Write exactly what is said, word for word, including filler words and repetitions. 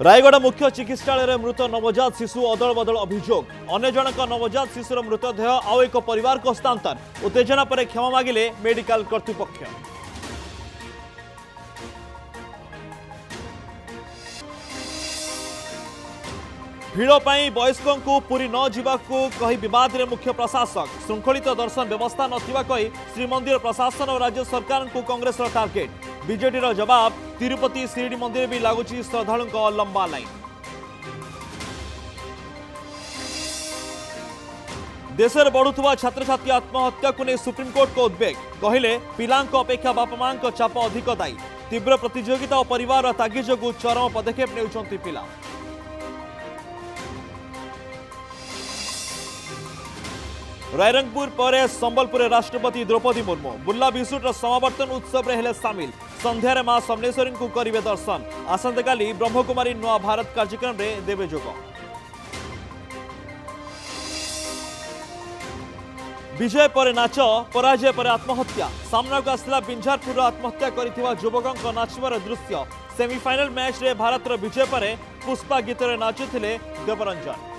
रायगढ़ मुख्य चिकित्सालय मृत नवजात शिशु अदल बदल अभियोग अन्य जनक नवजात शिशुर मृतदेह आउ एक परिवार को हस्तांतर उत्तेजना पर क्षमा मागिले मेडिकल कर्तृपक्ष। भीड़ पाई वयस्कों पूरी न जावाकू कही विवाद में मुख्य प्रशासक श्रृंखलित दर्शन व्यवस्था नथिबा कही श्रीमंदिर प्रशासन और राज्य सरकार को कांग्रेस टार्गेट। बीजेपी रो जवाब तिरुपति शिरडी मंदिर भी लगुची श्रद्धालु लंबा लाइन। देश में बढ़ुवा छात्र छात्री आत्महत्या को नहीं सुप्रीमकोर्ट को उद्वेग कहले पिलांक अपेक्षा बापा मां चाप अधिक दायी। तीव्र प्रतिजोगिता और परिवार तागी जो चरम पदक्षेप नेउछंती पिला। रायरंगपुर पर संबलपुर राष्ट्रपति द्रौपदी मुर्मू बुर्ला विशुटर समावर्तन उत्सव में हेले सामिल। संध्यार मां समलेश्वरी को करेंगे दर्शन। आसंत काली ब्रह्मकुमारी नवा भारत कार्यक्रम में देवे जोग। विजय पर नाच पराजय पर आत्महत्या सामना को आसला बिंझारपुर आत्महत्या करथिबा युवक नाचवर दृश्य। सेमीफाइनाल मैच रे भारत विजय पर पुष्पा गीत नाचुले देवरंजन।